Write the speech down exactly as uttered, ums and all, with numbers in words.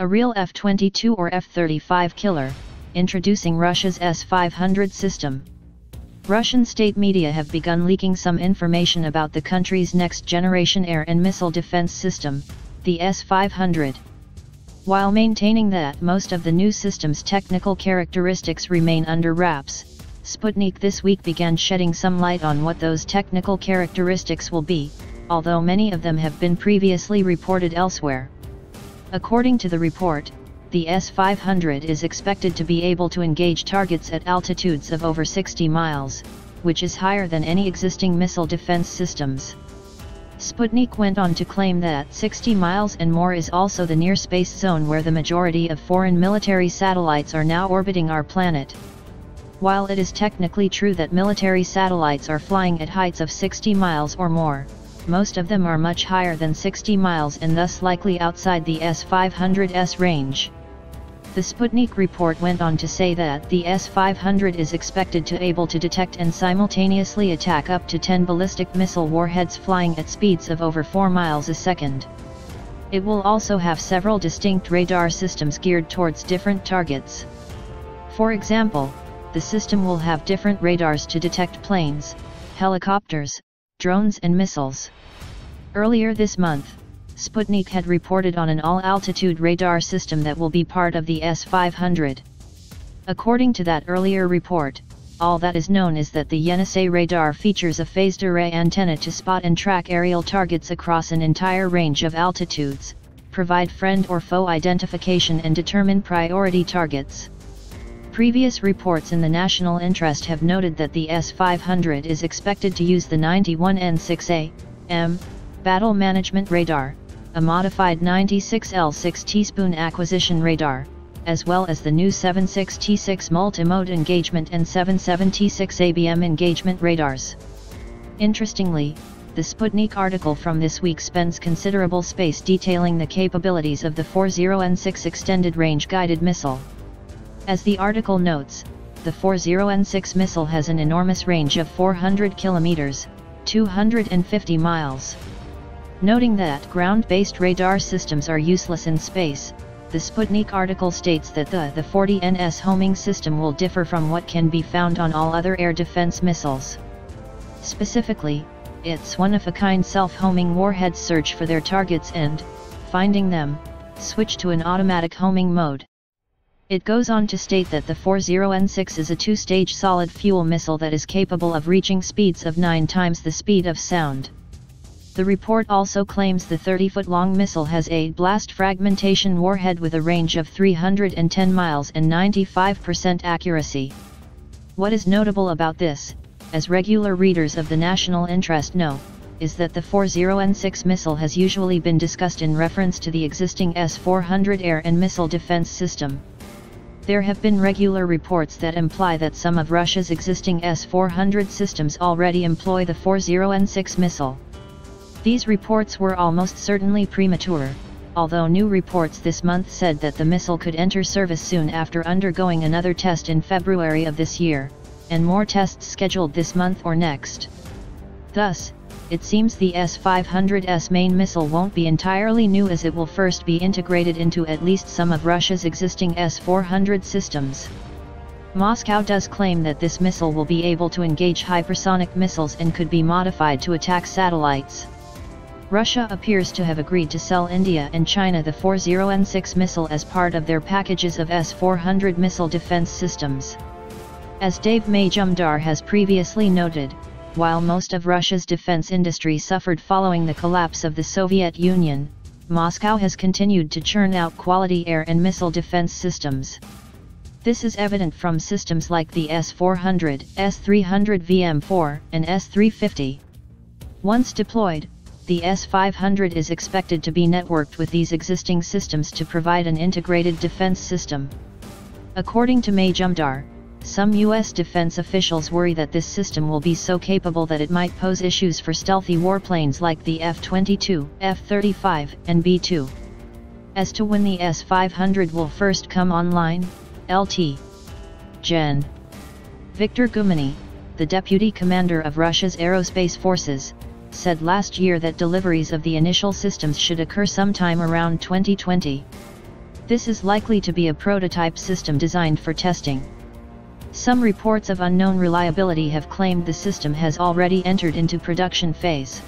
A real F twenty-two or F thirty-five killer, introducing Russia's S five hundred system. Russian state media have begun leaking some information about the country's next-generation air and missile defense system, the S five hundred. While maintaining that most of the new system's technical characteristics remain under wraps, Sputnik this week began shedding some light on what those technical characteristics will be, although many of them have been previously reported elsewhere. According to the report, the S five hundred is expected to be able to engage targets at altitudes of over sixty miles, which is higher than any existing missile defense systems. Sputnik went on to claim that sixty miles and more is also the near-space zone where the majority of foreign military satellites are now orbiting our planet. While it is technically true that military satellites are flying at heights of sixty miles or more, most of them are much higher than sixty miles and thus likely outside the S five hundred's range. The Sputnik report went on to say that the S five hundred is expected to be able to detect and simultaneously attack up to ten ballistic missile warheads flying at speeds of over four miles a second. It will also have several distinct radar systems geared towards different targets. For example, the system will have different radars to detect planes, helicopters, drones and missiles. Earlier this month, Sputnik had reported on an all-altitude radar system that will be part of the S five hundred. According to that earlier report, all that is known is that the Yenisei radar features a phased array antenna to spot and track aerial targets across an entire range of altitudes, provide friend or foe identification and determine priority targets. Previous reports in the national interest have noted that the S five hundred is expected to use the ninety-one N six A M battle management radar, a modified ninety-six L six teaspoon acquisition radar, as well as the new seventy-six T six multi-mode engagement and seventy-seven T six A B M engagement radars. Interestingly, the Sputnik article from this week spends considerable space detailing the capabilities of the forty N six extended range guided missile. As the article notes, the forty N six missile has an enormous range of four hundred kilometers, two hundred fifty miles. Noting that ground-based radar systems are useless in space, the Sputnik article states that the, the forty N S homing system will differ from what can be found on all other air defense missiles. Specifically, its one-of-a-kind self-homing warheads search for their targets and, finding them, switch to an automatic homing mode. It goes on to state that the forty N six is a two-stage solid-fuel missile that is capable of reaching speeds of nine times the speed of sound. The report also claims the thirty-foot-long missile has a blast fragmentation warhead with a range of three hundred ten miles and ninety-five percent accuracy. What is notable about this, as regular readers of the national interest know, is that the forty N six missile has usually been discussed in reference to the existing S four hundred air and missile defense system. There have been regular reports that imply that some of Russia's existing S four hundred systems already employ the forty N six missile. These reports were almost certainly premature, although new reports this month said that the missile could enter service soon after undergoing another test in February of this year, and more tests scheduled this month or next. Thus, it seems the S five hundred's main missile won't be entirely new, as it will first be integrated into at least some of Russia's existing S four hundred systems. Moscow does claim that this missile will be able to engage hypersonic missiles and could be modified to attack satellites. Russia appears to have agreed to sell India and China the forty N six missile as part of their packages of S four hundred missile defense systems. As Dave Majumdar has previously noted, while most of Russia's defense industry suffered following the collapse of the Soviet Union, Moscow has continued to churn out quality air and missile defense systems. This is evident from systems like the S four hundred, S three hundred V M four, and S three fifty. Once deployed, the S five hundred is expected to be networked with these existing systems to provide an integrated defense system. According to Majumdar, some U S defense officials worry that this system will be so capable that it might pose issues for stealthy warplanes like the F twenty-two, F thirty-five, and B two. As to when the S five hundred will first come online, Lieutenant General Viktor Gumeny, the deputy commander of Russia's aerospace forces, said last year that deliveries of the initial systems should occur sometime around twenty twenty. This is likely to be a prototype system designed for testing. Some reports of unknown reliability have claimed the system has already entered into production phase.